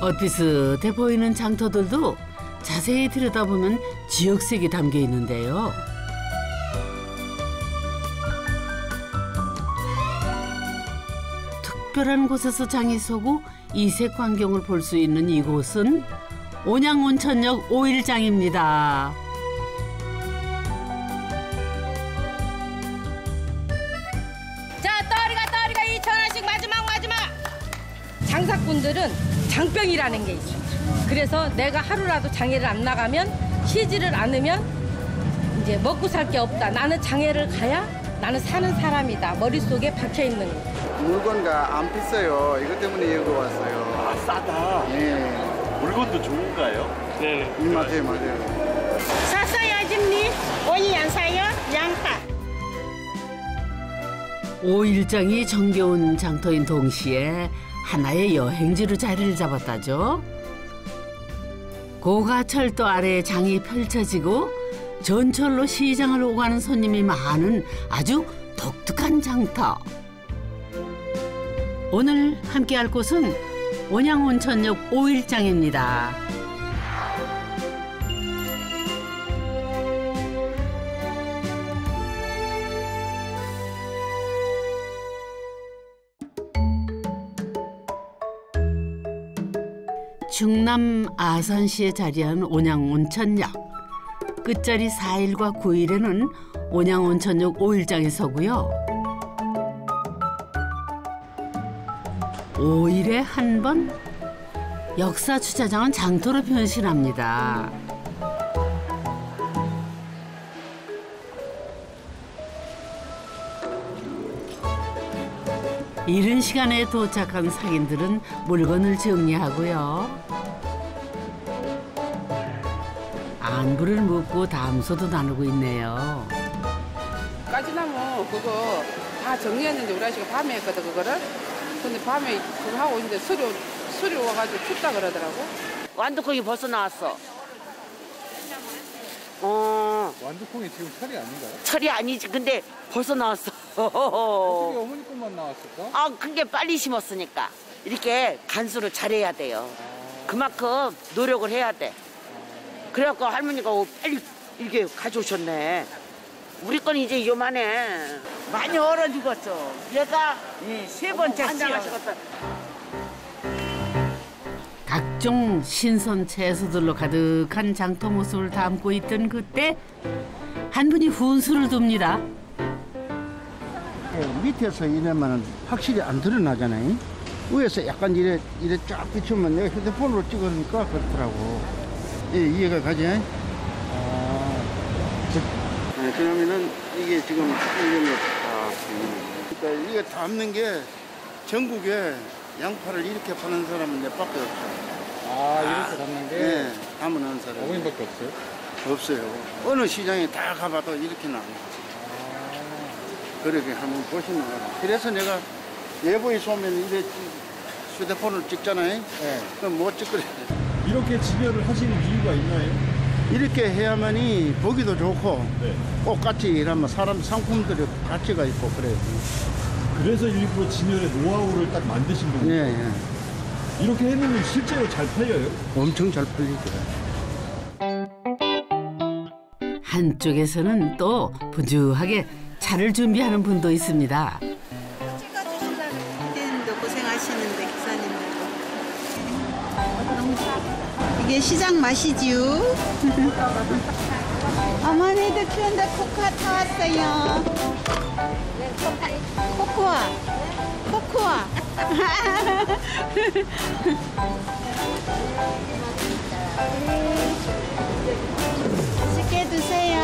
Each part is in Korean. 엇비슷해 보이는 장터들도 자세히 들여다보면 지역색이 담겨 있는데요. 특별한 곳에서 장이 서고 이색 광경을 볼 수 있는 이곳은 온양온천역 5일장입니다. 자, 떠리가 2,000원씩 마지막. 장사꾼들은 장병이라는 게 있어. 그래서 내가 하루라도 장애를 안 나가면, 쉬지를 않으면 이제 먹고 살 게 없다. 나는 장애를 가야 나는 사는 사람이다. 머릿속에 박혀 있는 거. 물건가 안 비싸요. 이것 때문에 여기 왔어요. 아, 싸다. 네. 물건도 좋은가요? 네. 맞아요. 샀어요, 언니. 오이 안 사요? 양파. 오일장이 정겨운 장터인 동시에 하나의 여행지로 자리를 잡았다죠. 고가철도 아래 장이 펼쳐지고 전철로 시장을 오가는 손님이 많은 아주 독특한 장터. 오늘 함께할 곳은 온양온천역 5일장입니다. 충남 아산시에 자리한 온양온천역. 끝자리 4일과 9일에는 온양온천역 5일장에 서고요. 5일에 한 번 역사 주차장은 장터로 변신합니다. 이른 시간에 도착한 상인들은 물건을 정리하고요. 안부를 묻고 담소도 나누고 있네요. 까지나무 그거 다 정리했는데 우리 아저씨가 밤에 했거든, 그거를. 근데 밤에 그거 하고 있는데 수리 와가지고 춥다 그러더라고. 완두콩이 벌써 나왔어. 완두콩이 지금 철이 아닌가요? 철이 아니지. 근데 벌써 나왔어. 어떻게 어머니 것만 나왔을까? 아, 그게 빨리 심었으니까. 이렇게 간수를 잘해야 돼요. 그만큼 노력을 해야 돼. 그래갖고 할머니가 빨리 이렇게 가져오셨네. 우리 건 이제 요만해. 많이 얼어 죽었죠. 얘가 세 번째 씨앗이었다. 각종 신선 채소들로 가득한 장터 모습을 담고 있던 그때 한 분이 훈수를 둡니다. 밑에서 이래면 확실히 안 드러나잖아요. 위에서 약간 이래 쫙 비추면 내가 휴대폰으로 찍으니까 그렇더라고. 예, 이해가 가지? 네, 그러면은 이게 지금 그러니까 이게 담는 게 전국에 양파를 이렇게 파는 사람은 내밖에 없어요. 아, 이렇게 담는 게? 네, 담은 사람. 어머님밖에 없어요? 없어요. 어느 시장에 다 가봐도 이렇게는 안 해요. 그렇게 한번 보시는 거예요. 그래서 내가 예보에 쏘면 이래 휴대폰을 찍잖아요. 네. 그럼 못 찍거든요. 이렇게 집열을 하시는 이유가 있나요? 이렇게 해야만이 보기도 좋고, 네. 똑같이 일하면 사람 상품들이 가치가 있고 그래요. 그래서 일부러 진열의 노하우를 딱 만드신 거군요. 예, 예. 이렇게 해놓으면 실제로 잘 팔려요? 엄청 잘 팔리죠. 한쪽에서는 또 분주하게 차를 준비하는 분도 있습니다. 찍어주시려고 고생하시는데 기사님들도 너무 좋아. 이게 시장 맛이지요. 어머니도 키운다. 코코아 타왔어요. 코코아. 맛있게 드세요.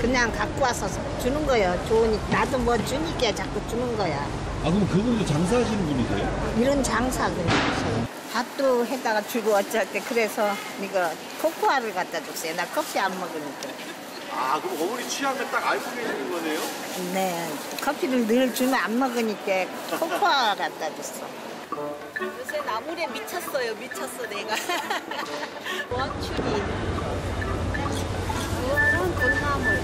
그냥 갖고 와서 주는 거예요. 좋으니까. 나도 뭐 주니까 자꾸 주는 거야. 아, 그럼 그분도 장사하시는 분이세요? 이런 장사 그래요. 밥도 해다가 주고 어쩔 때. 그래서 이거 코코아를 갖다 줬어요. 나 커피 안 먹으니까. 아, 그럼 어머니 취향을 딱 알고 계시는 거네요? 네, 커피를 늘 주면 안 먹으니까 코코아 갖다 줬어. 요새 나물에 미쳤어 내가. 원추리. 이거는 건나물.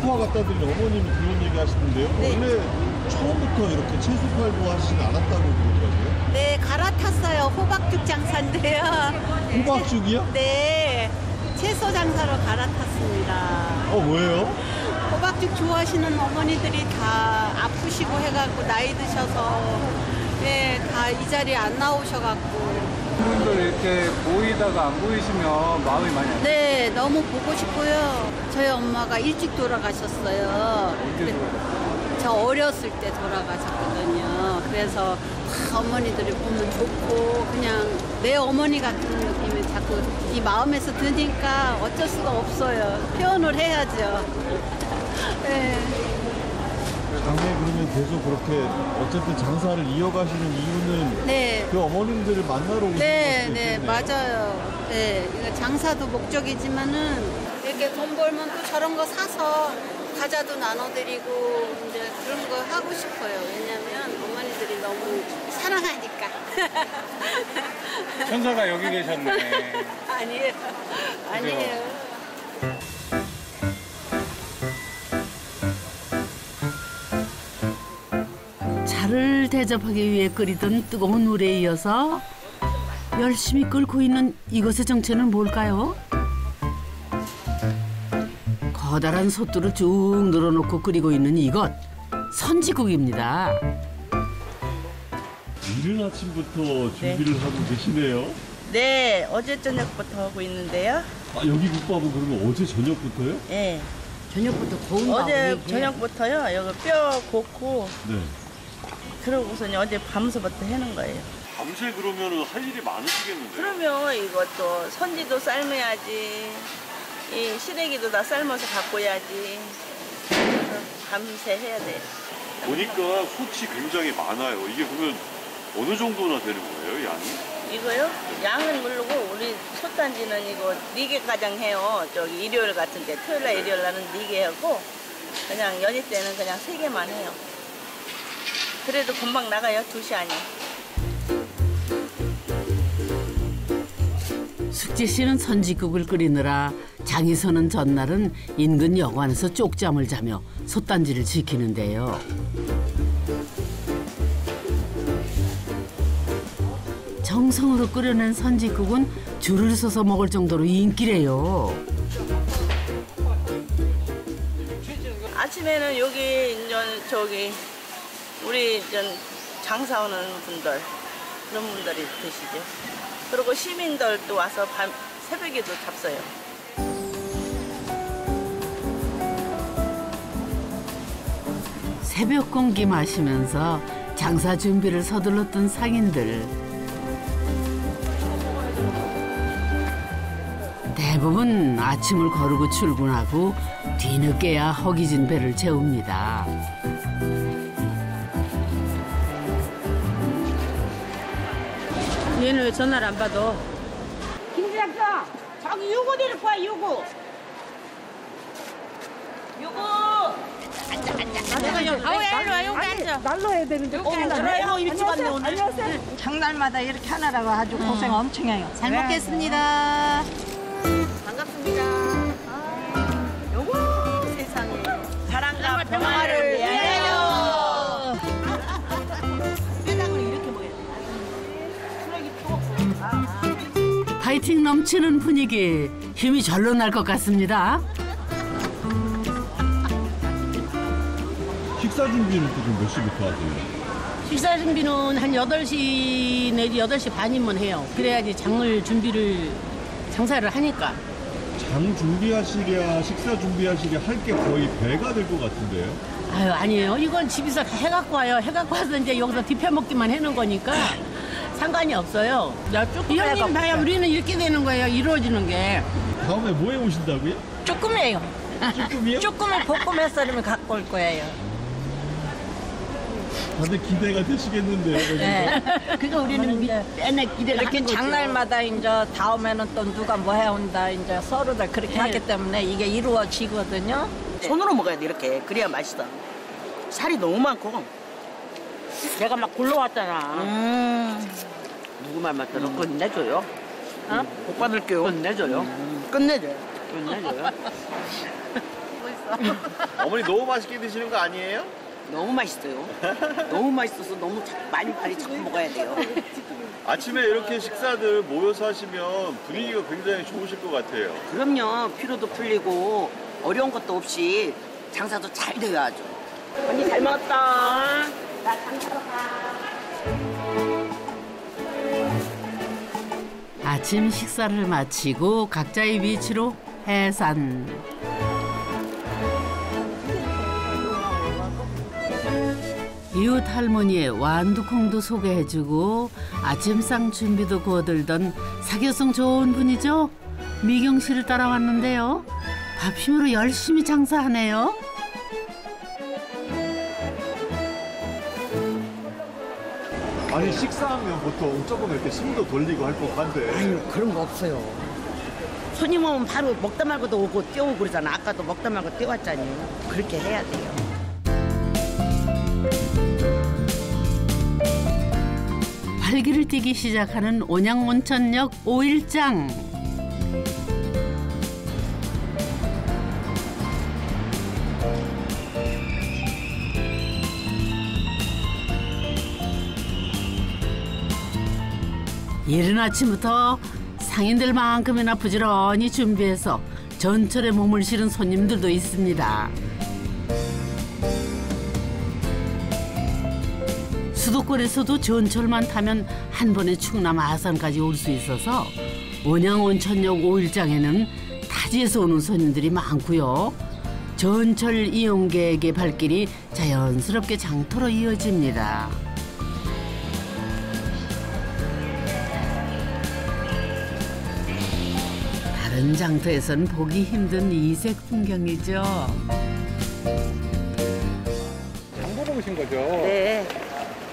코코아 갖다 드린 어머님이 그런 얘기 하시는데요? 네. 원래 처음부터 이렇게 채소 팔고 하시진 않았다고 그러더라고요. 네, 갈아탔어요. 호박죽 장사인데요. 호박죽이요? 네, 채소 장사로 갈아탔습니다. 왜요? 호박죽 좋아하시는 어머니들이 다 아프시고 해갖고 나이 드셔서 네, 다 이 자리에 안 나오셔갖고. 분들 이렇게 모이다가 안 보이시면 마음이 많이 안 네, 너무 보고 싶고요. 저희 엄마가 일찍 돌아가셨어요. 저 어렸을 때 돌아가셨거든요. 그래서 어머니들이 보면 좋고 그냥 내 어머니 같은 느낌이 자꾸 이 마음에서 드니까 어쩔 수가 없어요. 표현을 해야죠. 네. 당연히 그러면 계속 그렇게 어쨌든 장사를 이어가시는 이유는 네. 그 어머님들을 만나러 오신 네, 네, 맞아요. 네, 장사도 목적이지만은 이렇게 돈 벌면 또 저런 거 사서 과자도 나눠드리고 이제 그런 거 하고 싶어요. 왜냐면 어머니들이 너무 사랑하니까. 천사가 여기 계셨네. 아니에요. 아니에요. 자를 대접하기 위해 끓이던 뜨거운 물에 이어서 열심히 끓고 있는 이것의 정체는 뭘까요? 커다란 솥들을 쭉 늘어놓고 끓이고 있는 이것, 선지국입니다. 이른 아침부터 준비를 네. 하고 계시네요? 네, 어제 저녁부터 하고 있는데요. 아, 여기 국밥은 그러면 어제 저녁부터요? 네. 저녁부터 고운 어제 저녁부터요. 여기 뼈 곪고 네. 그러고서 어제 밤서부터 해놓은 거예요. 밤새 그러면 할 일이 많으시겠는데요? 그러면 이것도 선지도 삶아야지, 이 시래기도 다 삶아서 바꿔야지, 밤새 해야 돼요. 보니까 솥이 굉장히 많아요. 이게 그러면 어느 정도나 되는 거예요, 양이? 이거요? 양은 모르고 우리 솥단지는 이거 4개 가장 해요. 저기 일요일 같은 때, 토요일날 네. 일요일날은 4개 하고 그냥 연휴 때는 그냥 3개만 해요. 그래도 금방 나가요, 2시 아니에요. 숙지 씨는 선지국을 끓이느라 장이 서는 전날은 인근 여관에서 쪽잠을 자며 솥단지를 지키는데요. 정성으로 끓여낸 선지국은 줄을 서서 먹을 정도로 인기래요. 아침에는 여기 저기 우리 장사오는 분들 그런 분들이 드시죠. 그리고 시민들도 와서 새벽에도 잡숴요. 새벽 공기 마시면서 장사 준비를 서둘렀던 상인들. 대부분 아침을 거르고 출근하고 뒤늦게야 허기진 배를 채웁니다. 얘는 왜 전화를 안 받아? 김대장, 저기 요거 내놓고 와, 요거. 요거. 앉아, 앉아. 앉아, 앉아. 일로 와, 여기 앉아. 날로 해야 되는데. 여기 앉아. 이거 입주 갔네, 오늘. 장날마다 이렇게 하나라고 아주 고생 엄청 해요. 잘 먹겠습니다. 반갑습니다. 요거 세상에. 사랑과 평화를 위하여. 파이팅 넘치는 분위기, 힘이 절로 날 것 같습니다. 식사 준비는 또 몇 시부터 하세요? 식사 준비는 한 8시 내지 8시 반이면 해요. 그래야지 장을 준비를, 장사를 하니까. 장 준비하시랴, 식사 준비하시랴 할 게 거의 배가 될 것 같은데요? 아유, 아니에요. 이건 집에서 다 해갖고 와요. 해갖고 와서 이제 여기서 뒤펴먹기만 해놓은 거니까. 상관이 없어요. 이 형님 봐야 우리는 이렇게 되는 거예요. 이루어지는 게. 다음에 뭐해 오신다고요? 쭈꾸미예요. 쭈꾸미요? 쭈꾸미 볶음 햇살이면 갖고 올 거예요. 다들 기대가 되시겠는데요. 네. 그러니까 우리는 맨날 기대를 이렇게 장날마다 이제 다음에는 또 누가 뭐 해온다 이제 서로들 그렇게 네. 하기 때문에 이게 이루어지거든요. 손으로 먹어야 돼 이렇게. 그래야 맛있어. 살이 너무 많고. 내가 막 굴러왔잖아. 누구 말 맞더라? 끝내줘요. 어? 복 받을게요. 끝내줘요. 끝내줘요. 끝내줘요. 어머니 너무 맛있게 드시는 거 아니에요? 너무 맛있어요. 너무 맛있어서 너무 많이 자꾸 먹어야 돼요. 아침에 이렇게 식사들 모여서 하시면 분위기가 굉장히 좋으실 것 같아요. 그럼요. 피로도 풀리고 어려운 것도 없이 장사도 잘 돼야죠. 언니 잘 먹었다. 나 장사 가. 아침 식사를 마치고 각자의 위치로 해산. 이웃 할머니의 완두콩도 소개해주고 아침상 준비도 거들던 사교성 좋은 분이죠. 미경 씨를 따라왔는데요. 밥심으로 열심히 장사하네요. 아니 식사하면 보통 어쩌면 이렇게 숨도 돌리고 할 법한데. 아니 그런 거 없어요. 손님 오면 바로 먹다 말고도 오고 뛰어오고 그러잖아. 아까도 먹다 말고 뛰어왔잖아요. 그렇게 해야 돼요. 활기를 띠기 시작하는 온양온천역 5일장. 이른 아침부터 상인들만큼이나 부지런히 준비해서 전철에 몸을 실은 손님들도 있습니다. 수도권에서도 전철만 타면 한 번에 충남 아산까지 올 수 있어서 온양온천역 5일장에는 타지에서 오는 손님들이 많고요. 전철 이용객의 발길이 자연스럽게 장터로 이어집니다. 다른 장터에선 보기 힘든 이색 풍경이죠. 장보러 오신 거죠? 네.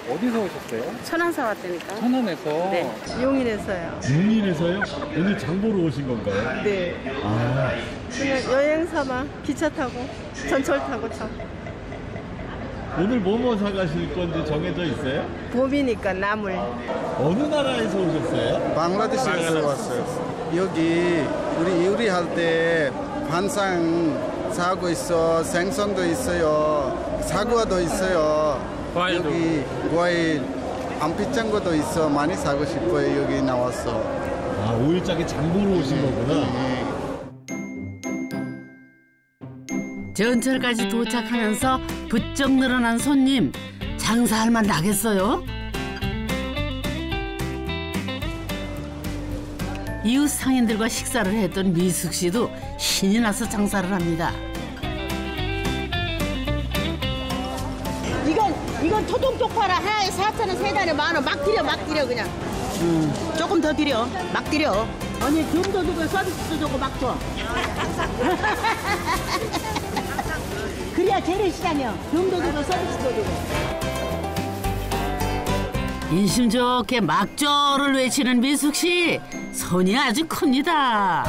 어디서 오셨어요? 천안서 왔으니까. 천안에서? 네. 용인에서요. 용인에서요? 오늘 장보러 오신 건가요? 네. 아. 그냥 여행 삼아 기차 타고 전철 타고 참. 오늘 뭐 사가실 건지 정해져 있어요? 봄이니까 나물. 어느 나라에서 오셨어요? 방글라데시에서 왔어요. 여기 우리 요리할 때 반상 사고 있어, 생선도 있어요, 사과도 있어요. 과일도. 여기 과일, 안피짱고도 있어. 많이 사고 싶어요. 여기 나왔어. 아, 5일장에 장보러 오신 거구나. 전철까지 도착하면서 부쩍 늘어난 손님. 장사할 만 나겠어요? 이웃 상인들과 식사를 했던 미숙 씨도 신이 나서 장사를 합니다. 이건 토종쪽 팔아. 하나에 4,000원, 세 단에 10,000원. 막 드려 그냥. 조금 더 드려. 막 드려. 아니 좀 더 주고 서비스도 주고 막 줘. 그래야 재래시장이야. 좀 더 주고 서비스도 주고. 인심 좋게 막조를 외치는 미숙 씨. 손이 아주 큽니다.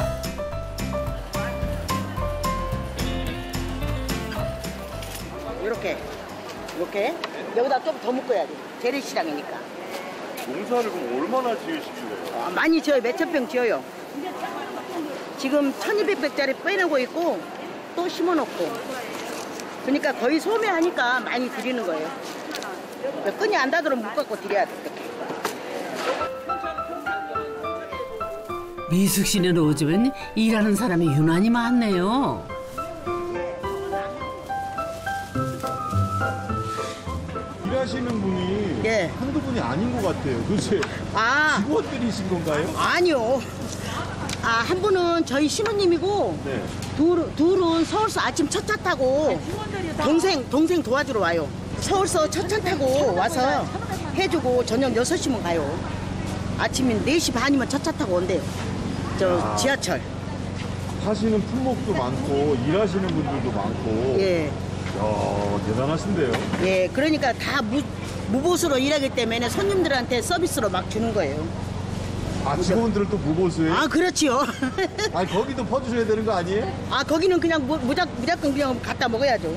이렇게. 이렇게 여기다 좀 더 묶어야 돼. 재래시장이니까. 농사를 그럼 얼마나 지으시길래요? 아, 많이 지어요. 몇천 평 지어요. 지금 1,200평짜리 빼내고 있고 또 심어놓고. 그러니까 거의 소매하니까 많이 드리는 거예요. 끈이 안 닿도록 묶어갖고 드려야 돼. 이렇게. 미숙 씨는 요즘은 일하는 사람이 유난히 많네요. 하시는 분이 예. 한두 분이 아닌 것 같아요. 도대체 직원들이신 건가요? 아니요. 아, 한 분은 저희 신우님이고 네. 둘은 서울서 아침 첫 차 타고 동생 도와주러 와요. 서울서 첫 차 타고 와서 해주고 저녁 6시면 가요. 아침인 4시 반이면 첫 차 타고 온대요. 저 지하철. 하시는 품목도 많고 일하시는 분들도 많고 예. 야, 대단하신데요. 예, 그러니까 다 무보수로 일하기 때문에 손님들한테 서비스로 막 주는 거예요. 아, 직원들은 또 무보수예요? 아, 그렇지요. 아, 거기도 퍼주셔야 되는 거 아니에요? 아, 거기는 그냥 무작정 그냥 갖다 먹어야죠.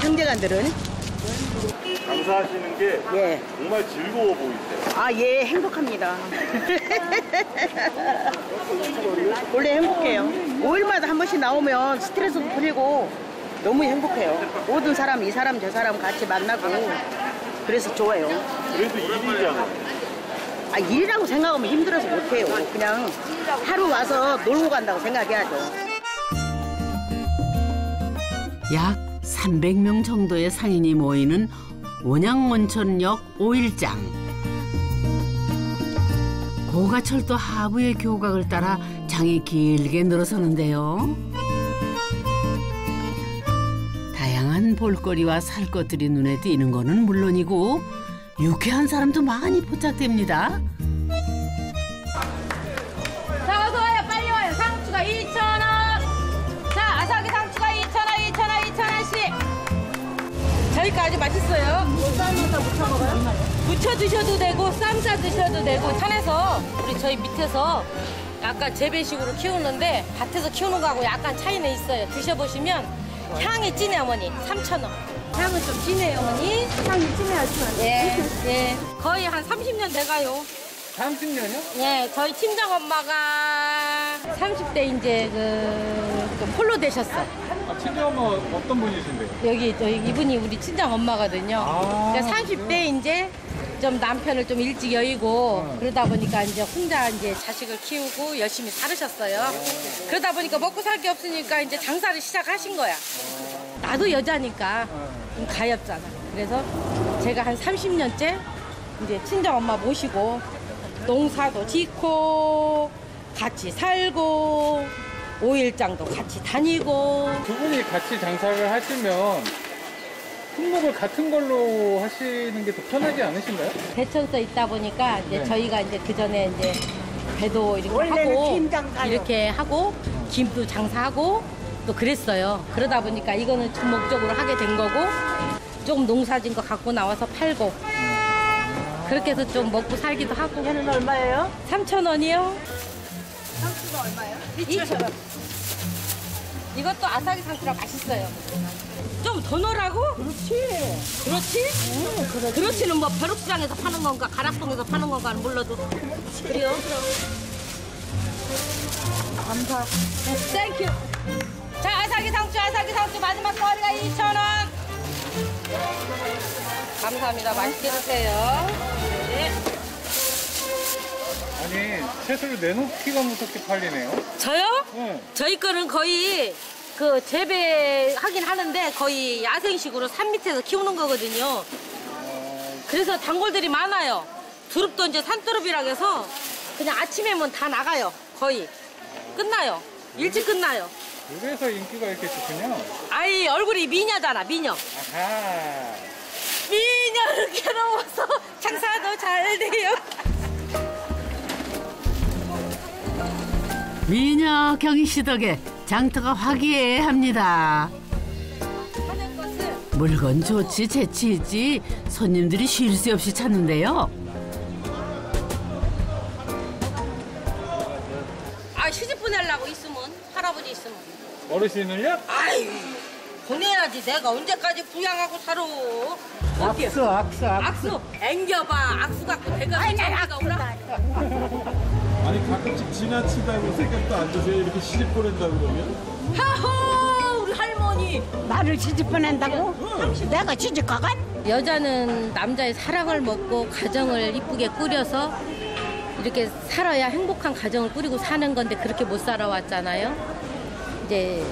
형제간들은. 장사하시는 게 예. 정말 즐거워 보이세요. 아, 예, 행복합니다. 원래 행복해요. 5일마다 한 번씩 나오면 스트레스도 풀리고 너무 행복해요. 모든 사람, 이 사람, 저 사람 같이 만나고 그래서 좋아요. 그래도 일이잖아. 아, 일이라고 생각하면 힘들어서 못해요. 그냥 하루 와서 놀고 간다고 생각해야죠. 약 300명 정도의 상인이 모이는 온양온천역 5일장. 고가철도 하부의 교각을 따라 장이 길게 늘어서는데요. 다양한 볼거리와 살 것들이 눈에 띄는 거는 물론이고 유쾌한 사람도 많이 포착됩니다. 자, 어서 와요. 빨리 와요. 상추가 2,000원. 자, 아삭이 상추가 2,000원, 2,000원, 2,000원씩. 저희가 아주 맛있어요. 뭐 삶아서 무쳐 먹어요? 무쳐 드셔도 되고 쌈 싸 드셔도 되고 산에서 우리 저희 밑에서 약간 재배식으로 키우는데 밭에서 키우는 거하고 약간 차이는 있어요. 드셔보시면. 향이 진해 어머니, 3,000원. 향은 좀 진해요 어머니. 향이 진해요 지금. 예, 예. 거의 한 30년 돼가요. 30년이요? 예, 저희 팀장 엄마가 30대 이제 그 폴로 되셨어. 아, 친정 엄마 어떤 분이신데요? 여기 저희 이분이 우리 친정 엄마거든요. 아, 그러니까 30대 이제 좀 남편을 좀 일찍 여의고 그러다 보니까 이제 혼자 이제 자식을 키우고 열심히 살으셨어요. 그러다 보니까 먹고 살 게 없으니까 이제 장사를 시작하신 거야. 나도 여자니까 좀 가엾잖아. 그래서 제가 한 30년째 이제 친정엄마 모시고 농사도 짓고 같이 살고 5일장도 같이 다니고. 두 분이 같이 장사를 하시면 품목을 같은 걸로 하시는 게 더 편하지 않으신가요? 대천서 있다 보니까 이제 네. 저희가 이제 그 전에 이제 배도 이렇게 하고 이렇게 하고 김도 장사하고 또 그랬어요. 그러다 보니까 이거는 전목적으로 하게 된 거고 조금 농사진 거 갖고 나와서 팔고 그렇게 해서 좀 먹고 살기도 하고. 얘는 얼마예요? 3,000원이요. 상추가 얼마예요? 2,000원. 이것도 아삭이 상추랑 맛있어요. 좀 더 넣으라고? 그렇지. 그렇지? 응, 그렇지. 그렇지는 뭐 벼룩시장에서 파는 건가 가락동에서 파는 건가 몰라도. 그렇지. 그래요? 감사. 땡큐. 자, 아삭이 상추 마지막 거리가 2,000원. 감사합니다. 맛있게 드세요. 네. 아니, 채소를 내놓기가 무섭게 팔리네요. 저요? 응. 저희 거는 거의 그 재배하긴 하는데 거의 야생식으로 산 밑에서 키우는 거거든요. 그래서 단골들이 많아요. 두릅도 이제 산두릅이라 해서 그냥 아침에면 다 나가요. 거의 끝나요. 일찍 끝나요. 그래서 인기가 이렇게 좋군요. 아이, 얼굴이 미녀잖아, 미녀. 아하. 미녀를 괴로워서 장사도 잘 돼요. 미녀 경희 씨 덕에 장터가 화기애애합니다. 물건 좋지 재치있지 손님들이 쉴 새 없이 찾는데요. 아, 시집 보내려고 있으면 할아버지 있으면 어르신을요? 아이, 보내야지. 내가 언제까지 부양하고 살아. 악수 앵겨봐. 악수 갖고 배가 이가 오라. 아니, 가끔씩 지나치다고 생각도 안 드세요? 이렇게 시집 보낸다고 그러면? 하하, 우리 할머니! 나를 시집 보낸다고? 응. 내가 시집 가간? 여자는 남자의 사랑을 먹고 가정을 이쁘게 꾸려서 이렇게 살아야 행복한 가정을 꾸리고 사는 건데 그렇게 못 살아왔잖아요. 이제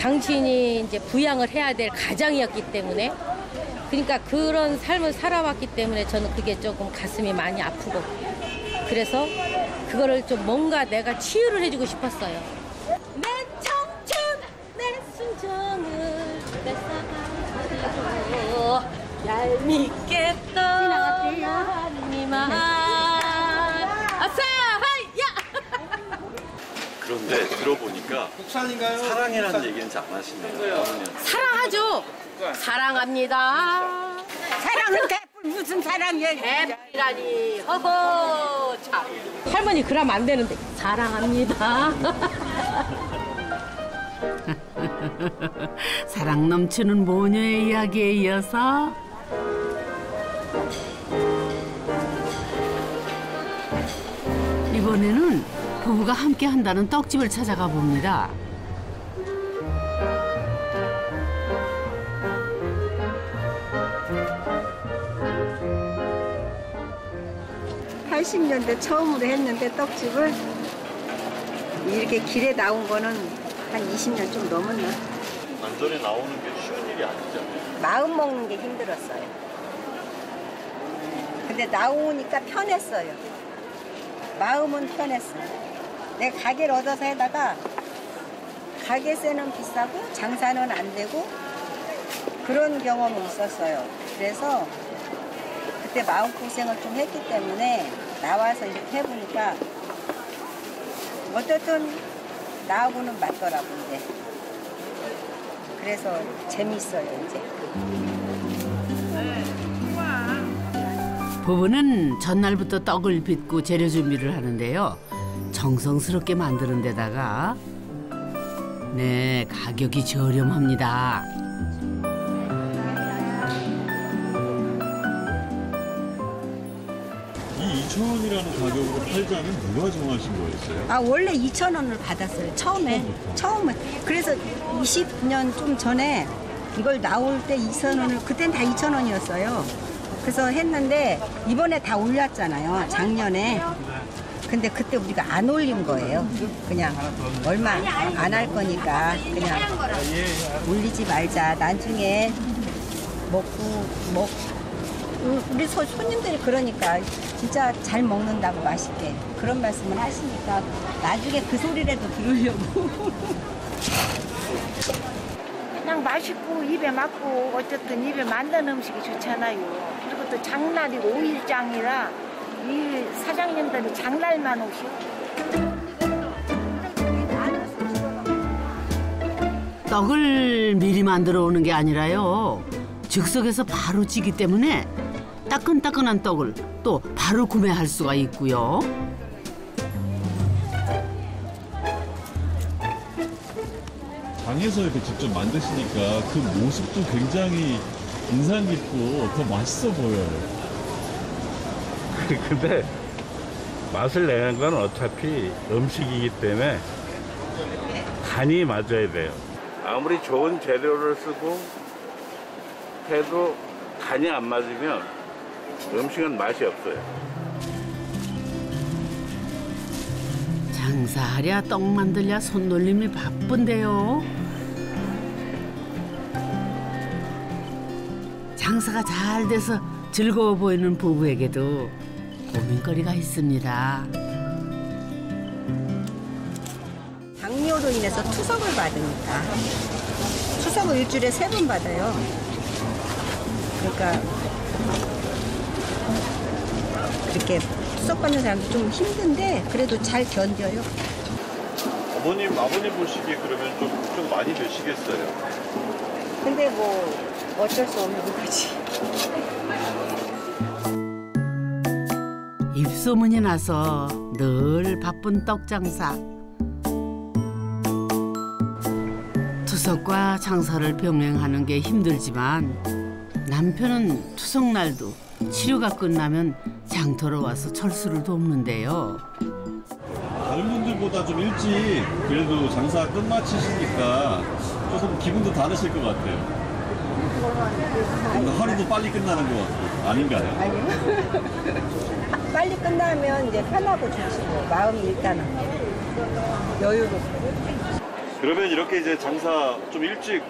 당신이 이제 부양을 해야 될 가장이었기 때문에 그러니까 그런 삶을 살아왔기 때문에 저는 그게 조금 가슴이 많이 아프고 그래서 그거를 좀 뭔가 내가 치유를 해주고 싶었어요. 내 청춘, 내 순정을 내 사랑으로 얄밉게 떠나간 이만 아싸! 하이야! 그런데 들어보니까 국산인가요? 사랑이라는 얘기는 잘 안 하시네요. 사랑하죠! 사랑합니다. 사랑은 무슨 사랑이야? 애라니 허허. 자, 할머니 그러면 안 되는데. 사랑합니다. 사랑 넘치는 모녀의 이야기에 이어서 이번에는 부부가 함께 한다는 떡집을 찾아가 봅니다. 80년대 처음으로 했는데 떡집을 이렇게 길에 나온 거는 한 20년 좀 넘었나. 완전히 나오는 게 쉬운 일이 아니잖아요. 마음 먹는 게 힘들었어요. 근데 나오니까 편했어요. 마음은 편했어요. 내 가게를 얻어서 해다가 가게세는 비싸고 장사는 안 되고 그런 경험이 있었어요. 그래서 그때 마음고생을 좀 했기 때문에 나와서 이렇게 해보니까 어쨌든 나하고는 맞더라고요, 이제. 그래서 재밌어요, 이제. 부부는 전날부터 떡을 빚고 재료 준비를 하는데요. 정성스럽게 만드는 데다가 네, 가격이 저렴합니다. 이 2,000원이라는 가격으로 팔자는 누가 정하신 거였어요? 아, 원래 2,000원을 받았어요. 처음에. 그래서 20년 좀 전에 이걸 나올 때 2,000원을, 그땐 다 2,000원이었어요. 그래서 했는데 이번에 다 올렸잖아요, 작년에. 근데 그때 우리가 안 올린 거예요. 그냥 얼마 안 할 거니까 그냥 올리지 말자. 나중에 우리 손님들이 그러니까 진짜 잘 먹는다고 맛있게 그런 말씀을 하시니까 나중에 그 소리라도 들으려고. 그냥 맛있고 입에 맞고 어쨌든 입에 맞는 음식이 좋잖아요. 그리고 또 장날이 5일장이라 이 사장님들이 장날만 오시고. 떡을 미리 만들어 오는 게 아니라요, 즉석에서 바로 찌기 때문에 따끈따끈한 떡을 또 바로 구매할 수가 있고요. 방에서 이렇게 직접 만드시니까 그 모습도 굉장히 인상 깊고 더 맛있어 보여요. 근데 맛을 내는 건 어차피 음식이기 때문에 간이 맞아야 돼요. 아무리 좋은 재료를 쓰고 해도 간이 안 맞으면 음식은 맛이 없어요. 장사하랴 떡 만들랴 손놀림이 바쁜데요. 장사가 잘 돼서 즐거워 보이는 부부에게도 고민거리가 있습니다. 당뇨로 인해서 투석을 받으니까 투석을 일주일에 3번 받아요. 그러니까 그렇게 투석 받는 사람도 좀 힘든데 그래도 잘 견뎌요. 아버님 보시기에 그러면 좀 많이 되시겠어요. 근데 뭐 어쩔 수 없는 거지. 입소문이 나서 늘 바쁜 떡 장사. 투석과 장사를 병행하는 게 힘들지만 남편은 투석 날도 치료가 끝나면 장터로 와서 철수를 돕는데요. 다른 분들보다 좀 일찍 그래도 장사 끝마치시니까 조금 기분도 다르실 것 같아요. 하루도 빨리 끝나는 것 같고, 아닌가요? 아니요. 빨리 끝나면 이제 편하고 좋고 마음이 일단은 여유롭고. 그러면 이렇게 이제 장사 좀 일찍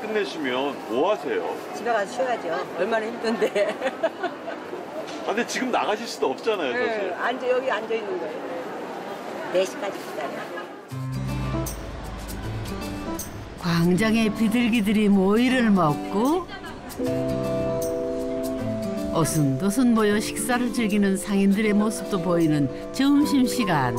끝내시면 뭐 하세요? 집에 가서 쉬어야죠. 얼마나 힘든데. 아, 근데 지금 나가실 수도 없잖아요, 사실. 네, 여기 앉아 있는 거예요. 4시까지 기다려. 광장에 비둘기들이 모이를 먹고 오순도순 모여 식사를 즐기는 상인들의 모습도 보이는 점심시간.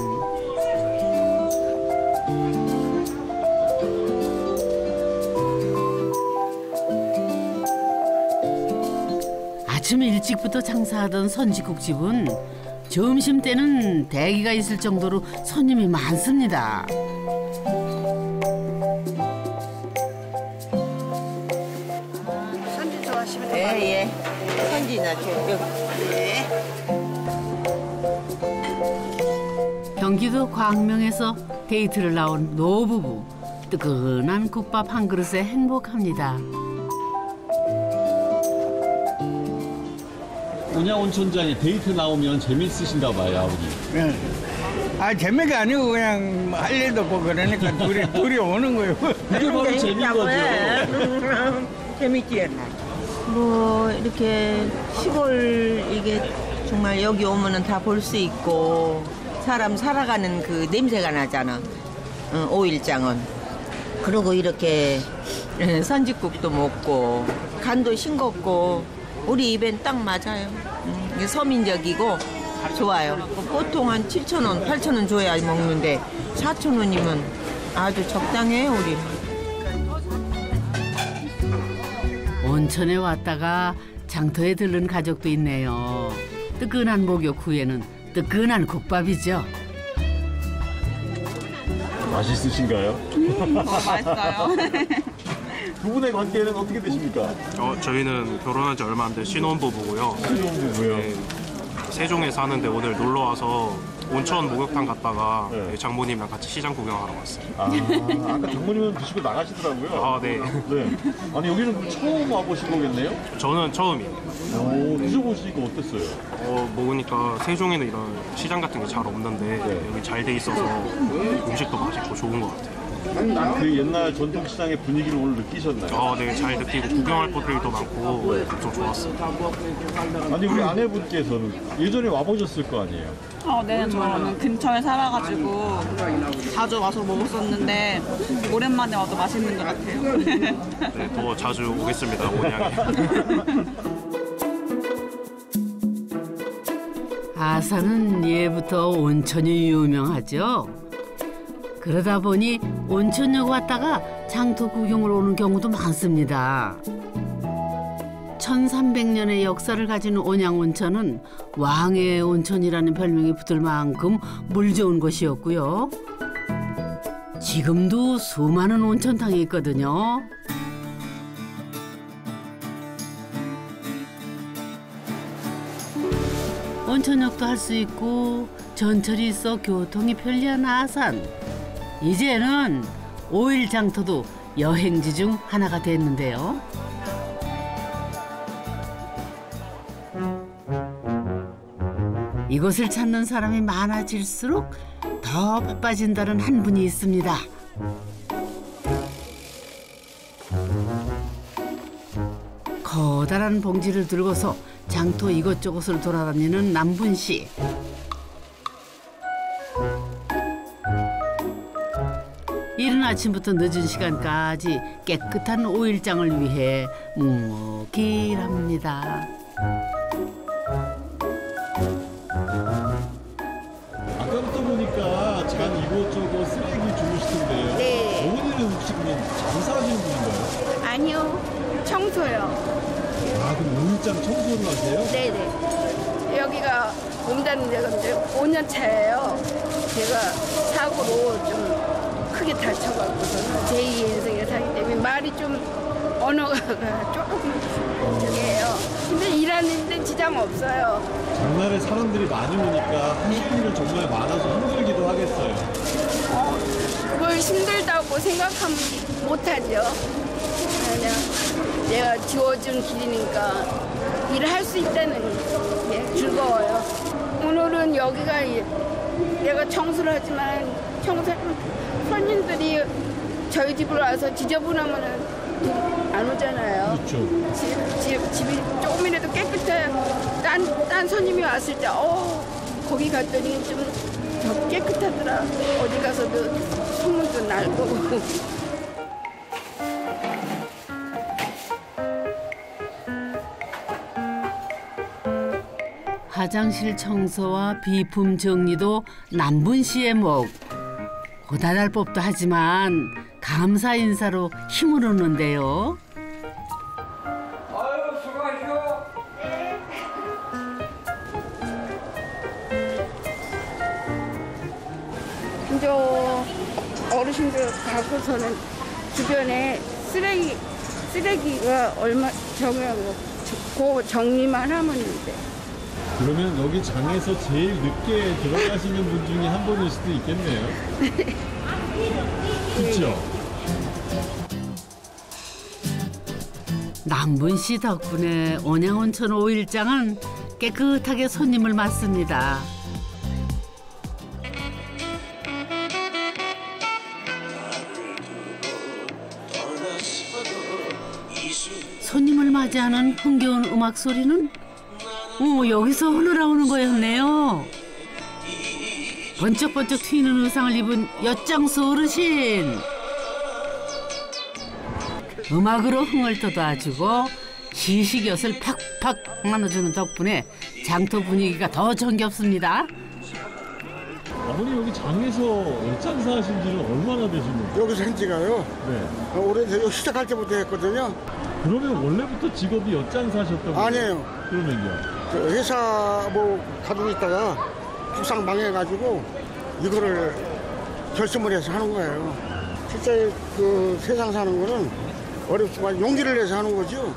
아침 일찍부터 장사하던 선지국집은 점심 때는 대기가 있을 정도로 손님이 많습니다. 예, 예. 선지나 제육. 예. 경기도 광명에서 데이트를 나온 노부부. 뜨끈한 국밥 한 그릇에 행복합니다. 온양온천장에 데이트 나오면 재밌으신가 봐요, 아버님. 네. 아, 재미가 아니고 그냥 할 일도 없고 그러니까 둘이 오는 거예요. 이게 바로 재미인 거죠. 재밌지. 뭐 이렇게 시골 이게 정말 여기 오면은 다 볼 수 있고 사람 살아가는 그 냄새가 나잖아. 오일장은. 그리고 이렇게 선지국도 먹고 간도 싱겁고 우리 입엔 딱 맞아요. 이게 서민적이고 좋아요. 보통 한 7,000원, 8,000원 줘야 먹는데 4,000원이면 아주 적당해 우리. 온천에 왔다가 장터에 들른 가족도 있네요. 뜨끈한 목욕 후에는 뜨끈한 국밥이죠. 맛있으신가요? 맛있어요. 두 분의 관계는 어떻게 되십니까? 저희는 결혼한 지 얼마 안 된 신혼부부고요. 신혼부부요? 네, 세종에 사는데 오늘 놀러와서 온천 목욕탕 갔다가 네. 장모님이랑 같이 시장 구경하러 왔어요. 아까 장모님은 드시고 나가시더라고요. 아, 네. 네. 아니, 여기는 처음 와보신 거겠네요? 저는 처음이에요. 오, 드셔보시니까 어땠어요? 먹으니까 세종에는 이런 시장 같은 게 잘 없는데 네. 여기 잘 돼 있어서 음식도 맛있고 좋은 것 같아요. 그 옛날 전통시장의 분위기를 오늘 느끼셨나요? 네, 잘 느끼고 구경할 것들도 많고 좀 좋았습니다. 아니, 우리 아내분께서는 예전에 와보셨을 거 아니에요? 네, 저는 근처에 살아가지고 자주 와서 먹었었는데 오랜만에 와도 맛있는 것 같아요. 네, 더 자주 오겠습니다, 온양에. 아산은 예부터 온천이 유명하죠? 그러다 보니 온천역 왔다가 장터 구경을 오는 경우도 많습니다. 1300년의 역사를 가진 온양온천은 왕의 온천이라는 별명이 붙을 만큼 물 좋은 곳이었고요. 지금도 수많은 온천탕이 있거든요. 온천역도 할 수 있고 전철이 있어 교통이 편리한 아산. 이제는 5일 장터도 여행지 중 하나가 됐는데요. 이곳을 찾는 사람이 많아질수록 더 바빠진다는 한 분이 있습니다. 커다란 봉지를 들고서 장터 이것저것을 돌아다니는 남분 씨. 이른 아침부터 늦은 시간까지 깨끗한 오일장을 위해 묵묵히랍니다. 아까부터 보니까 잔 이곳저곳 쓰레기 주우시던데요. 네. 어머니는 혹시 그냥 장사하시는 분인가요? 아니요, 청소요. 아, 그럼 오일장 청소를 하세요? 네네. 여기가 온다는 데가 이제 5년 차예요. 제가 사고로 좀 크게 다쳐가지고서 제2의 인생을 살기 때문에 말이 좀 언어가 조금 저기예요. 근데 일하는데 지장 없어요. 장날에 사람들이 많이 오니까 하실 일은 정말 많아서 힘들기도 하겠어요. 그걸 힘들다고 생각하면 못하죠. 그냥 내가 지워준 길이니까 일을 할 수 있다는 게 즐거워요. 오늘은 여기가 내가 청소를 하지만 손님들이 저희 집으로 와서 지저분하면 안 오잖아요. 그렇죠. 집이 조금이라도 깨끗해. 딴 손님이 왔을 때 거기 갔더니 좀 더 깨끗하더라. 어디 가서도 소문도 날고. 화장실 청소와 비품 정리도 남분 씨의 목. 고단할 법도 하지만 감사 인사로 힘을 얻는데요. 아유, 수고하시오. 네. 이제 어르신들 가고서는 주변에 쓰레기가 얼마 적고 정리만 하면 돼. 그러면 여기 장에서 제일 늦게 들어가시는 분 중에 한 분일 수도 있겠네요. 그렇죠? 남분 씨 덕분에 온양온천 오일장은 깨끗하게 손님을 맞습니다. 손님을 맞이하는 흥겨운 음악 소리는 여기서 흘러나오는 거였네요. 번쩍번쩍 튀는 의상을 입은 엿장수 어르신. 음악으로 흥을 돋아주고 시식엿을 팍팍 나눠주는 덕분에 장터 분위기가 더 정겹습니다. 아버님 여기 장에서 엿장사 하신 지는 얼마나 되신 거예요? 여기서 한 지가요? 네. 오래돼서 시작할 때부터 했거든요. 그러면 원래부터 직업이 엿장사 하셨던 거예요? 아니에요. 그러면요? 저 회사 가지고 있다가 부상 망해가지고 이거를 결심을 해서 하는 거예요. 실제 그 세상 사는 거는 어렵지만 용기를 내서 하는 거죠.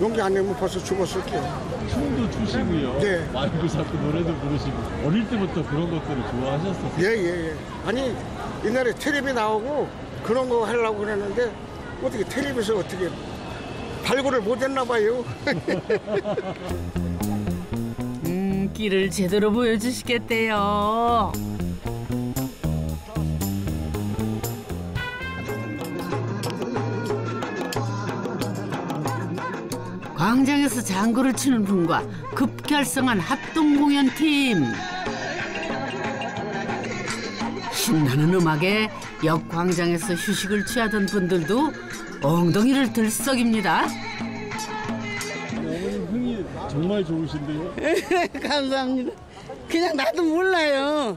용기 안 내면 벌써 죽었을게요. 춤도 추시고요. 네. 마이크 잡고 노래도 부르시고. 어릴 때부터 그런 것들을 좋아하셨었어요? 예. 아니 옛날에 텔레비 나오고 그런 거 하려고 그랬는데 어떻게 텔레비에서 어떻게 발굴을 못했나 봐요. 길을 제대로 보여주시겠대요. 광장에서 장구를 치는 분과 급결성한 합동공연팀. 신나는 음악에 옆 광장에서 휴식을 취하던 분들도 엉덩이를 들썩입니다. 정말 좋으신데요? 감사합니다. 그냥 나도 몰라요.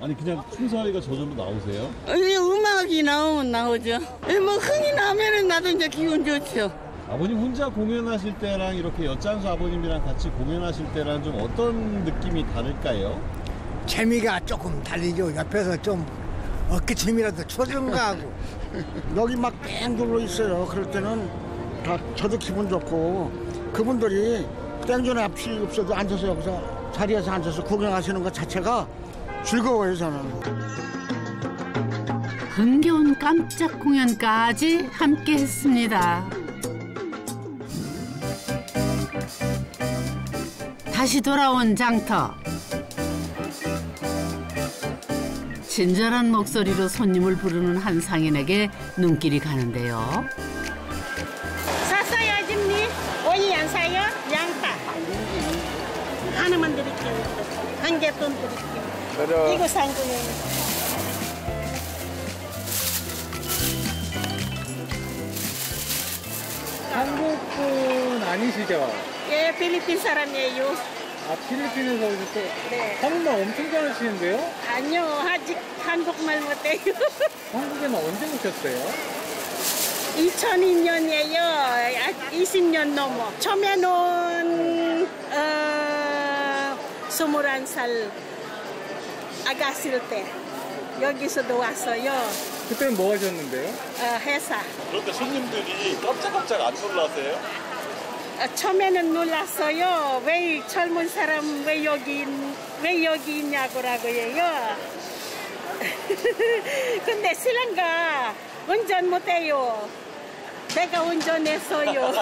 아니 그냥 풍사위가 저절로 나오세요? 아니 음악이 나오면 나오죠. 흥이 나면은 나도 이제 기분 좋죠. 아버님 혼자 공연하실 때랑 이렇게 엿장수 아버님이랑 같이 공연하실 때랑 좀 어떤 느낌이 다를까요? 재미가 조금 다르죠. 옆에서 좀 어깨춤이라도 쳐준가 하고. 여기 막 뺑 둘러 있어요. 그럴 때는 다 저도 기분 좋고 그분들이 땡전 앞이 없어도 앉아서 여기서 자리에서 앉아서 구경하시는 것 자체가 즐거워요, 저는. 흥겨운 깜짝 공연까지 함께 했습니다. 다시 돌아온 장터. 친절한 목소리로 손님을 부르는 한 상인에게 눈길이 가는데요. 샀어요, 아줌니? 오이 안 사요? 양파. 하나만 드릴게요. 한 개 돈 드릴게요. 이거 산 거예요. 한국 분 아니시죠? 예, 필리핀 사람이에요. 아, 필리핀에서 오셨어요? 네. 한국말 엄청 잘하시는데요? 아니요, 아직 한국말 못해요. 한국에는 언제 오셨어요? 2002년이에요. 20년 넘어. 처음에는 21살 아가씨일 때 여기서도 왔어요. 그때는 뭐 하셨는데요? 회사. 그런데 손님들이 깜짝깜짝 안 놀라세요? 처음에는 놀랐어요. 왜 젊은 사람 왜 여기 있냐고라고 해요. 근데 실은가 운전 못해요. 내가 운전했어요.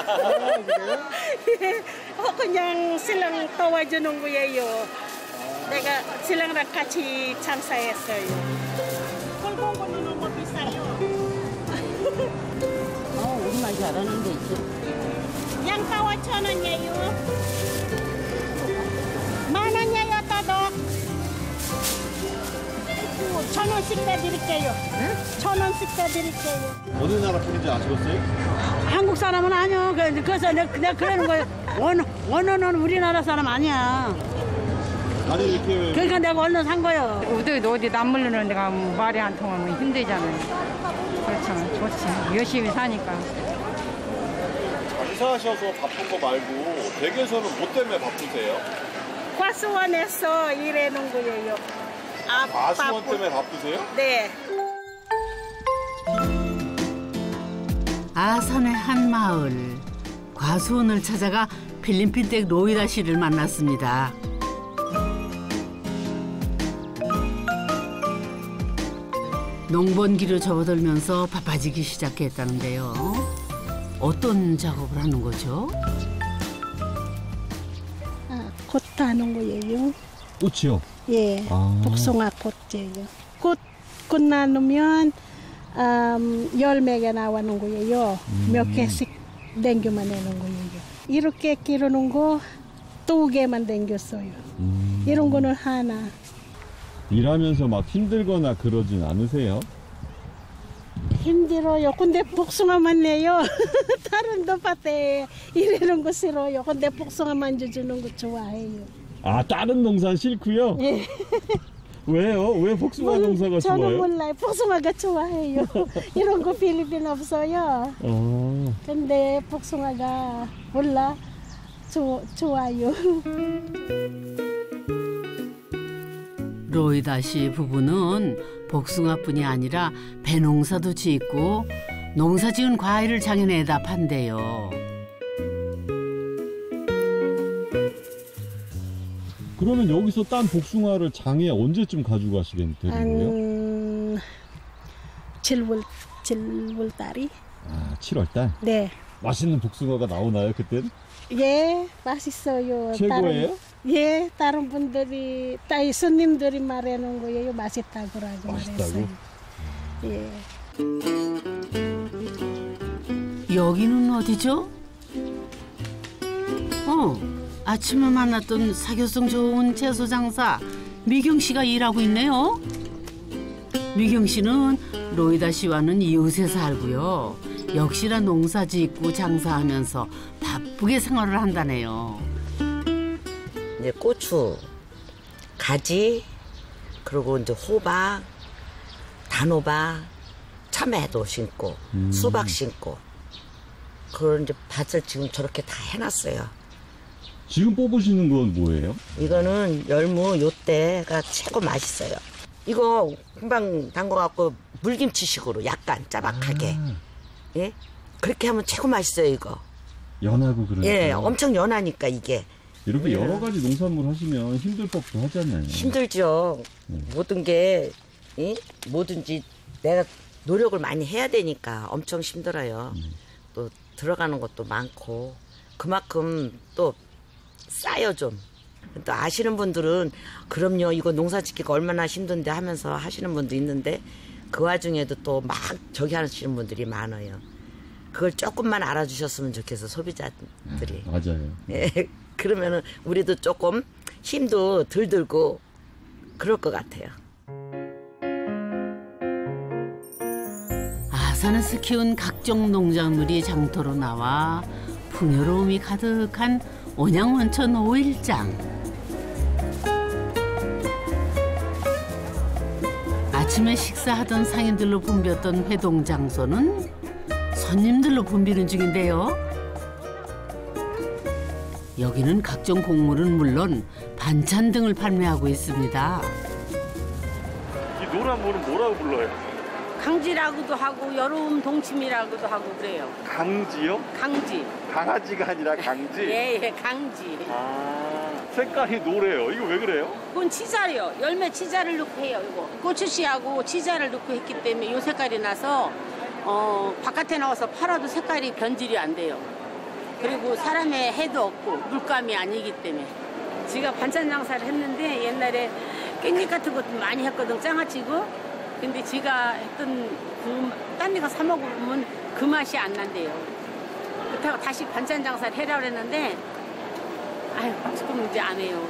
그냥 신랑 도와주는 거예요. 내가 신랑랑 같이 장사했어요. 골목 걸리는 거 비싸요. 엄마 잘하는 데 있어. 양파와 1,000원이에요. 10,000원이에요, 따닥. 1,000원씩 더 드릴게요. 응? 1,000원씩 더 드릴게요. 어느 나라 분인지 아시겠어요? 한국 사람은 아니요. 그래서 내가 그러는 거예요. 원어는 우리나라 사람 아니야. 아니 이렇게. 그러니까 내가 얼른 산 거예요. 어디 남물르는 데가 말이 안 통하면 힘들잖아요. 그렇죠. 좋지. 열심히 사니까. 장사하셔서 바쁜 거 말고 댁에서는 뭐 때문에 바쁘세요? 과수원에서 일하는 거예요. 과수원 때문에 바쁘세요? 네. 아산의 한 마을. 과수원을 찾아가 필리핀 댁 로이다 씨를 만났습니다. 농번기로 접어들면서 바빠지기 시작했다는데요. 어떤 작업을 하는 거죠? 꽃부터 하는 거예요. 꽃이요? 예, 아. 복숭아 꽃이에요. 꽃 나누면 열매가 나오는 거예요. 몇 개씩 댕겨만 내는 거예요. 이렇게 기르는 거 2개만 댕겼어요. 이런 거는 하나. 일하면서 막 힘들거나 그러진 않으세요? 힘들어요. 근데 복숭아만 내요. 다른 밭에 이러는 거 싫어요. 근데 복숭아만 주는 거 좋아해요. 아, 다른 농사는 싫고요? 예. 왜요? 왜 복숭아 농사가 저는 좋아요? 저는 몰라요. 복숭아가 좋아해요. 이런 거 필리핀 없어요. 어. 근데 복숭아가 몰라. 좋아요. 로이다 씨 부부는 복숭아뿐이 아니라 배농사도 짓고 농사 지은 과일을 작년에다 판대요. 그러면 여기서 딴 복숭아를 장에 언제쯤 가지고 가시게 되는 거예요? 7월달이. 아, 7월달? 네. 맛있는 복숭아가 나오나요, 그때는? 예, 맛있어요. 최고예요? 예, 다른 분들이, 따이 손님들이 말하는 거예요. 맛있다고라고 말했어요. 예. 여기는 어디죠? 아침에 만났던 사교성 좋은 채소 장사 미경 씨가 일하고 있네요. 미경 씨는 로이다 씨와는 이웃에 살고요. 역시나 농사 짓고 장사하면서 바쁘게 생활을 한다네요. 이제 고추, 가지, 그리고 이제 호박, 단호박, 참외도 심고 수박 심고 그걸 이제 밭을 지금 저렇게 다 해놨어요. 지금 뽑으시는 건 뭐예요? 이거는 열무 요때가 최고 맛있어요. 이거 금방 담궈갖고 물김치식으로 약간 짜박하게 예 그렇게 하면 최고 맛있어요 이거. 연하고 그러니까. 예, 엄청 연하니까 이게. 이렇게 여러 가지 농산물 하시면 힘들 법도 하잖아요. 힘들죠. 모든 게 뭐든지 내가 노력을 많이 해야 되니까 엄청 힘들어요. 또 들어가는 것도 많고 그만큼 또 싸요 좀. 또 아시는 분들은 그럼요 이거 농사 짓기가 얼마나 힘든데 하면서 하시는 분도 있는데 그 와중에도 또 막 저기 하시는 분들이 많아요. 그걸 조금만 알아주셨으면 좋겠어 소비자들이. 맞아요. 예. 그러면은 우리도 조금 힘도 덜 들고 그럴 것 같아요. 아산에서 키운 각종 농작물이 장터로 나와 풍요로움이 가득한 온양온천 5일장. 아침에 식사하던 상인들로 붐볐던 회동 장소는 손님들로 붐비는 중인데요. 여기는 각종 곡물은 물론 반찬 등을 판매하고 있습니다. 이 노란 물은 뭐라고 불러요? 강지라고도 하고 여름 동치미라고도 하고 그래요. 강지요? 강지. 강아지가 아니라 강지? 예, 예, 강지. 아, 색깔이 노래요. 이거 왜 그래요? 그건 치자예요. 열매 치자를 넣고 해요, 이거. 고추씨하고 치자를 넣고 했기 때문에 이 색깔이 나서 바깥에 나와서 팔아도 색깔이 변질이 안 돼요. 그리고 사람의 해도 없고 물감이 아니기 때문에 제가 반찬 장사를 했는데 옛날에 깻잎 같은 것도 많이 했거든 장아찌고 근데 제가 했던 그 딴 데가 사 먹으면 그 맛이 안 난대요. 그렇다고 다시 반찬 장사를 해라 그랬는데 아유 조금 이제 안 해요.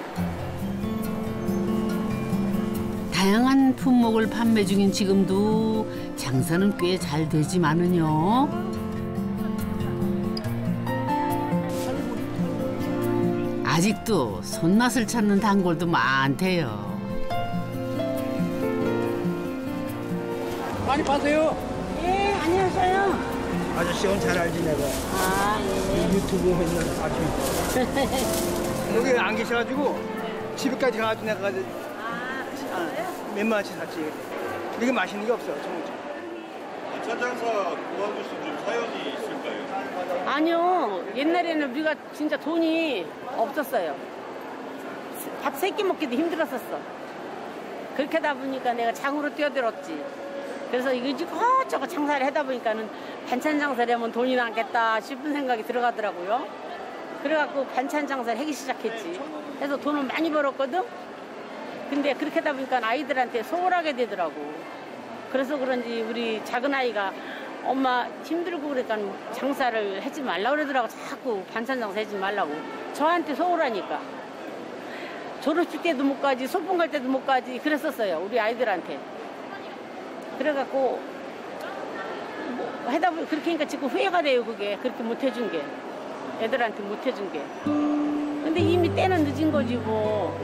다양한 품목을 판매 중인 지금도 장사는 꽤 잘 되지만은요. 아직도 손맛을 찾는 단골도 많대요. 많이 파세요? 예, 안녕하세요. 아저씨는 잘 알지 내가. 아, 예. 유튜브 맨날 아주. 여기 안 계셔가지고 집에까지 가가지고 내가 몇만 원씩 샀지. 이게 맛있는 게 없어, 정말. 차장사 도와주신 좀 사연이 있을까요? 아니요. 옛날에는 우리가 진짜 돈이 없었어요. 밥 3끼 먹기도 힘들었었어. 그렇게 하다 보니까 내가 장으로 뛰어들었지. 그래서 이것저것 장사를 하다 보니까는 반찬 장사를 하면 돈이 남겠다 싶은 생각이 들어가더라고요. 그래갖고 반찬 장사를 하기 시작했지. 그래서 돈을 많이 벌었거든. 근데 그렇게 하다 보니까 아이들한테 소홀하게 되더라고. 그래서 그런지 우리 작은 아이가 엄마 힘들고 그러니까 장사를 하지 말라고 그러더라고. 자꾸 반찬 장사 하지 말라고. 저한테 소홀하니까. 졸업식 때도 못 가지, 소풍 갈 때도 못 가지 그랬었어요, 우리 아이들한테. 그래갖고 뭐 하다 보니 그렇게 하니까 지금 후회가 돼요, 그게. 그렇게 못 해준 게. 애들한테 못 해준 게. 근데 이미 때는 늦은 거지 뭐.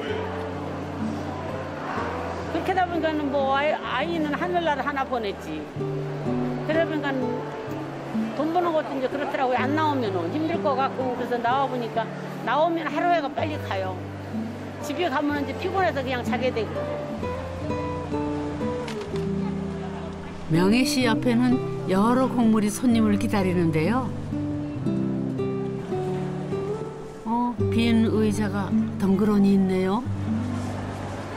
그렇게 하다 보니까는 뭐 아이는 하늘나라 하나 보냈지. 그러다 보니까 돈 버는 것도 이제 그렇더라고요. 안 나오면 힘들 것 같고. 그래서 나와 보니까 나오면 하루해가 빨리 가요. 집에 가면 이제 피곤해서 그냥 자게 되고. 명혜 씨 옆에는 여러 곡물이 손님을 기다리는데요. 빈 의자가 덩그러니 있네요.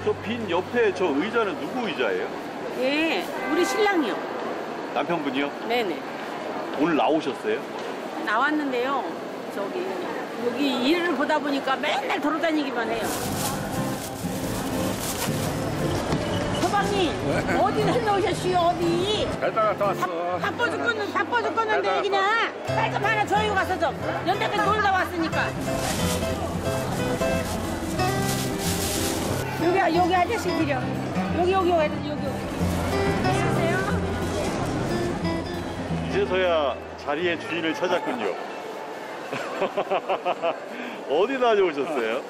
저 빈 옆에 저 의자는 누구 의자예요? 예, 우리 신랑이요. 남편분이요? 네네. 오늘 나오셨어요? 나왔는데요. 저기 여기 일을 보다 보니까 맨날 돌아다니기만 해요. 서방님, 네. 어디 흘러오셨어요, 어디? 갔다 갔다 왔어. 바빠 죽겠는데 그냥. 빨간 하나 저희고 가서 좀. 연대까지 놀다 왔으니까. 여기 아저씨들이요. 여기. 안녕하세요. 이제서야 자리의 주인을 찾았군요. 어디 다녀오셨어요?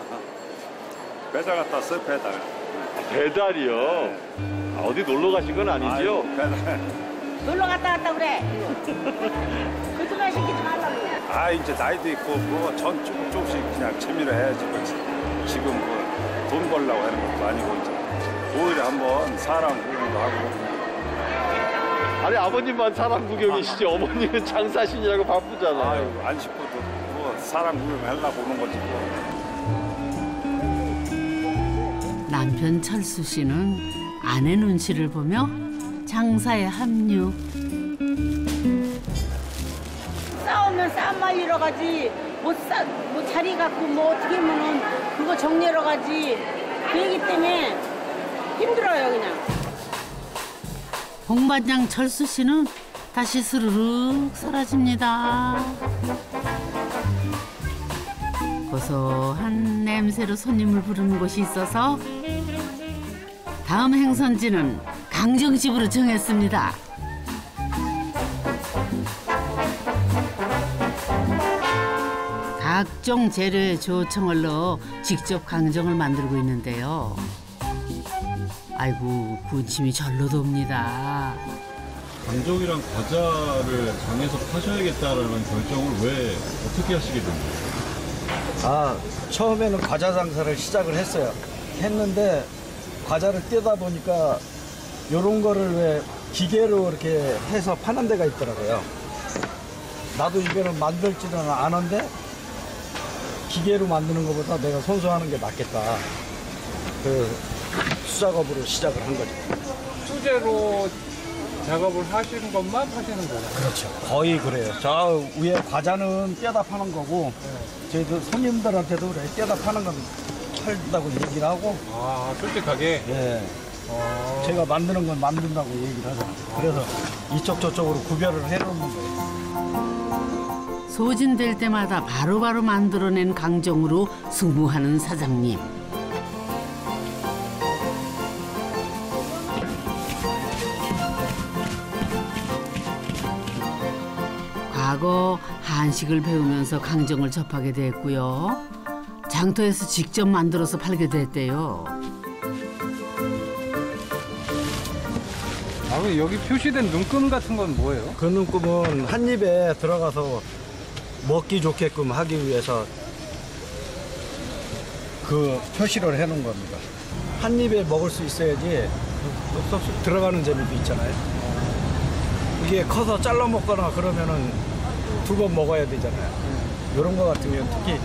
배달 갔다 왔어요, 배달. 배달이요? 네. 아, 어디 놀러 가신 건 아니죠? 아유, 배달. 놀러 갔다 왔다 그래. 그쪽만 시키지 말라고 그래. 아, 이제 나이도 있고 뭐 전 조금씩 그냥 취미로 해야지. 지금 뭐 돈 벌려고 하는 것도 아니고 이제 오히려 한번 사람 구경도 하고. 아니 아버님만 사람 구경이시지 어머니는 장사신이라고 바쁘잖아요. 아유, 안 싶어도 뭐 사람 구경하려고 오는 거지 뭐. 남편 철수 씨는 아내 눈치를 보며 장사에 합류. 싸우면 싸움만 이러 가지. 뭐 자리 갖고 뭐 어떻게 하면은 그거 정리하러 가지. 그 얘기 때문에 힘들어요 그냥. 홍반장 철수 씨는 다시 스르륵 사라집니다. 고소한 냄새로 손님을 부르는 곳이 있어서 다음 행선지는 강정집으로 정했습니다. 각종 재료에 조청을 넣어 직접 강정을 만들고 있는데요. 아이고, 군침이 절로 돕니다. 강정이랑 과자를 장에서 파셔야겠다라는 결정을 왜 어떻게 하시게 된 거예요? 아, 처음에는 과자 장사를 시작을 했어요. 했는데 과자를 떼다 보니까 이런 거를 왜 기계로 이렇게 해서 파는 데가 있더라고요. 나도 이거는 만들지는 않은데 기계로 만드는 것보다 내가 손수 하는 게 낫겠다. 그 수작업으로 시작을 한 거죠. 수제로 작업을 하시는 것만 파시는 거예요? 그렇죠. 거의 그래요. 저 위에 과자는 떼다 파는 거고, 네. 저희들 손님들한테도 그래. 떼다 파는 건 팔다고 얘기를 하고. 아, 솔직하게? 예. 아... 제가 만드는 건 만든다고 얘기를 하잖아요. 그래서 이쪽 저쪽으로 구별을 해놓는 거예요. 소진될 때마다 바로바로 만들어낸 강정으로 승부하는 사장님. 과거 한식을 배우면서 강정을 접하게 됐고요. 장터에서 직접 만들어서 팔게 됐대요. 아, 여기 표시된 눈금 같은 건 뭐예요? 그 눈금은 한 입에 들어가서 먹기 좋게끔 하기 위해서 그 표시를 해놓은 겁니다. 한 입에 먹을 수 있어야지 쏙쏙 들어가는 재미도 있잖아요. 이게 커서 잘라 먹거나 그러면은 두 번 먹어야 되잖아요. 이런 거 같은 경우는 특히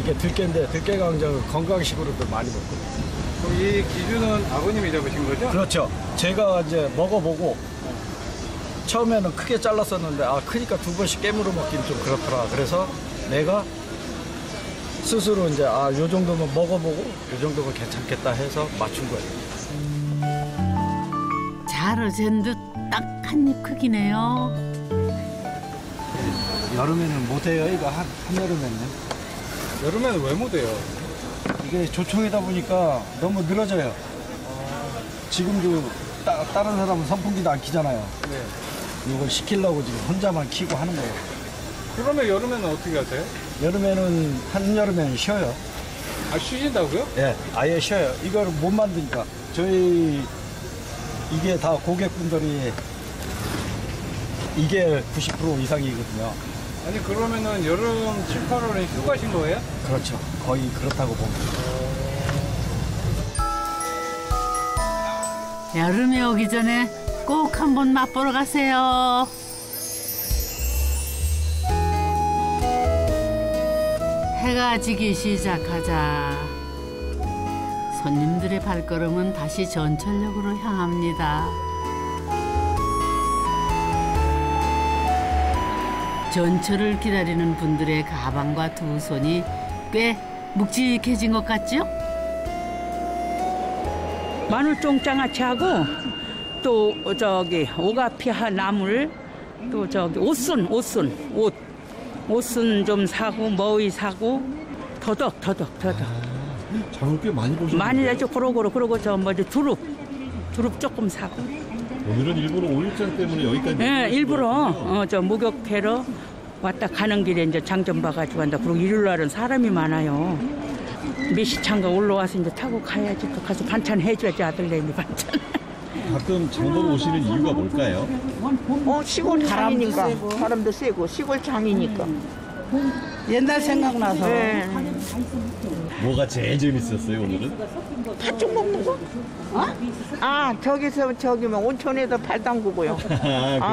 이게 들깨인데 들깨 강정은 건강식으로도 많이 먹거든요. 이 기준은 아버님이 잡으신 거죠? 그렇죠. 제가 이제 먹어보고. 처음에는 크게 잘랐었는데 아 크니까 두 번씩 깨물어 먹기는 좀 그렇더라. 그래서 내가 스스로 이제 아, 요 정도면 먹어보고 요 정도면 괜찮겠다 해서 맞춘 거예요. 잘 어젠 듯 딱 한 입 크기네요. 여름에는 못해요. 이거 한여름에는. 여름에는 왜 못해요? 이게 조청이다 보니까 너무 늘어져요. 지금도 다른 사람은 선풍기도 안 키잖아요. 네. 이걸 시키려고 지금 혼자만 키고 하는 거예요. 그러면 여름에는 어떻게 하세요? 여름에는, 한여름에는 쉬어요. 아, 쉬신다고요? 예, 아예 쉬어요. 이걸 못 만드니까. 저희, 이게 다 고객분들이 이게 90% 이상이거든요. 아니, 그러면은 여름 7, 8월에 휴가신 거예요? 그렇죠. 거의 그렇다고 봅니다. 여름이 오기 전에 꼭 한번 맛보러 가세요. 해가 지기 시작하자 손님들의 발걸음은 다시 전철역으로 향합니다. 전철을 기다리는 분들의 가방과 두 손이 꽤 묵직해진 것 같죠? 마늘 쫑장아찌하고 또 저기 오가피하 나물 또 저기 옷순 좀 사고 머위 사고 더덕. 아, 장을 꽤 많이 보셨네요. 많이 내죠. 그러고 저 뭐지 두릅 조금 사고. 오늘은 일부러 5일장 때문에 여기까지. 네, 일부러 저 목욕해러 왔다 가는 길에 이제 장점 봐가지고 간다. 그리고 일요일 날은 사람이 많아요. 미시창가 올라와서 이제 타고 가야지. 또 가서 반찬 해줘야지. 아들내미 반찬. 가끔 장보러 오시는 이유가 뭘까요? 시골 장이니까. 바람도 세고 시골 장이니까. 옛날 생각나서. 네. 뭐가 제일 재밌었어요 오늘은? 팥죽 먹는 거? 어? 아 저기 막 온천에서 발 담그고요.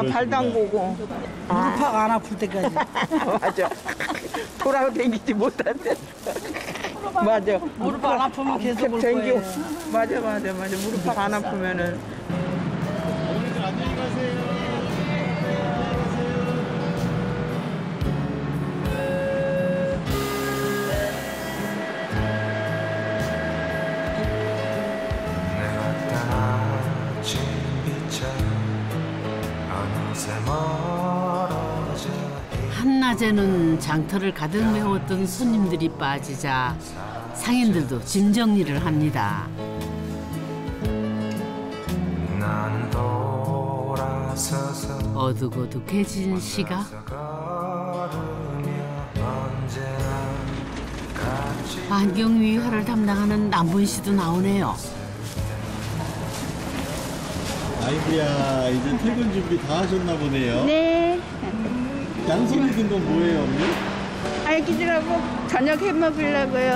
발 담그고. 무릎팍 안 아플 때까지. 맞아. 돌아다니지 못한데. 맞아. 무릎 안 아프면 계속 올 거예요. 맞아. 무릎 안 아프면은. 어머니들 안녕히 가세요. 낮에는 장터를 가득 메웠던 손님들이 빠지자 상인들도 짐 정리를 합니다. 어둑어둑해진 시각. 환경위화를 담당하는 남분 씨도 나오네요. 아이고야, 이제 퇴근 준비 다 하셨나 보네요. 네. 양손에 든 건 뭐예요, 언니? 아기들하고 저녁 해 먹으려고요.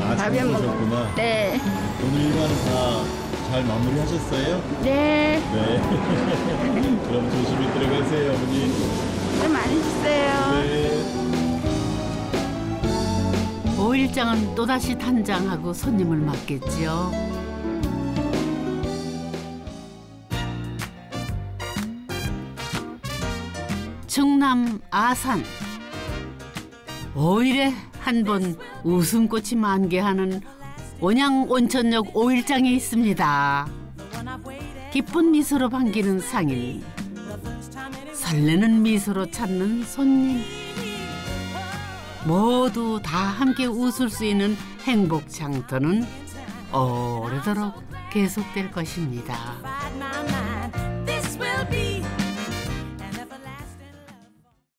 아, 밥에 먹었구나. 네. 오늘 일과는 다 잘 마무리하셨어요? 네. 네. 그럼 조심히 들어가세요, 어머니. 좀 많이 주세요. 네. 오일장은 또다시 탄장하고 손님을 맞겠지요. 충남 아산. 오일에 한 번 웃음꽃이 만개하는 온양온천역 오일장이 있습니다. 기쁜 미소로 반기는 상인, 설레는 미소로 찾는 손님, 모두 다 함께 웃을 수 있는 행복 장터는 오래도록 계속될 것입니다.